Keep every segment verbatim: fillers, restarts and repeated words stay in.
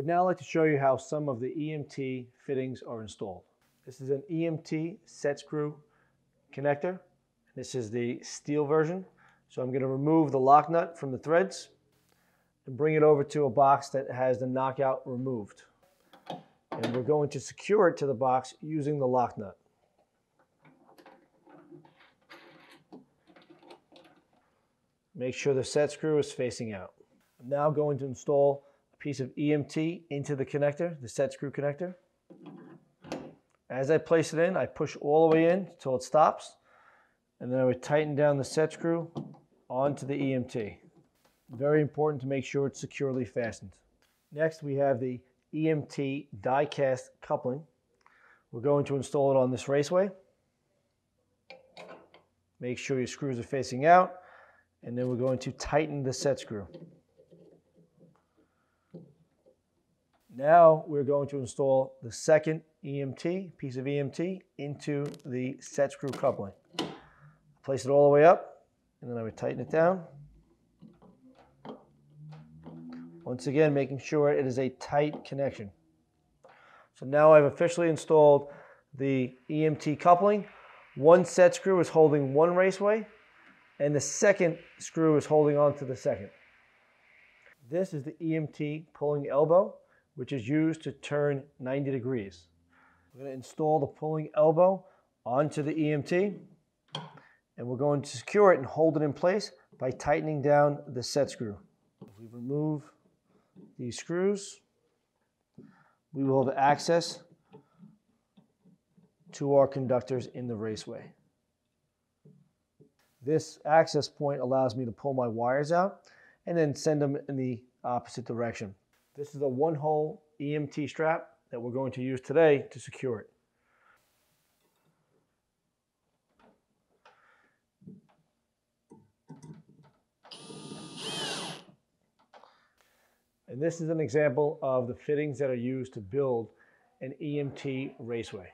would now like to show you how some of the E M T fittings are installed. This is an E M T set screw connector. This is the steel version. So I'm going to remove the lock nut from the threads and bring it over to a box that has the knockout removed. And we're going to secure it to the box using the lock nut. Make sure the set screw is facing out. I'm now going to install a piece of E M T into the connector, the set screw connector. As I place it in, I push all the way in until it stops, and then I would tighten down the set screw onto the E M T. Very important to make sure it's securely fastened. Next, we have the E M T die cast coupling. We're going to install it on this raceway. Make sure your screws are facing out, and then we're going to tighten the set screw. Now we're going to install the second E M T, piece of E M T, into the set screw coupling. Place it all the way up, and then I would tighten it down. Once again, making sure it is a tight connection. So now I've officially installed the E M T coupling. One set screw is holding one raceway, and the second screw is holding on to the second. This is the E M T pulling elbow, which is used to turn ninety degrees. We're going to install the pulling elbow onto the E M T, and we're going to secure it and hold it in place by tightening down the set screw. If we remove these screws, we will have access to our conductors in the raceway. This access point allows me to pull my wires out and then send them in the opposite direction. This is a one-hole E M T strap that we're going to use today to secure it. And this is an example of the fittings that are used to build an E M T raceway.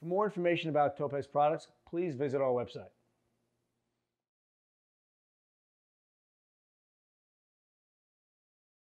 For more information about Topaz products, please visit our website.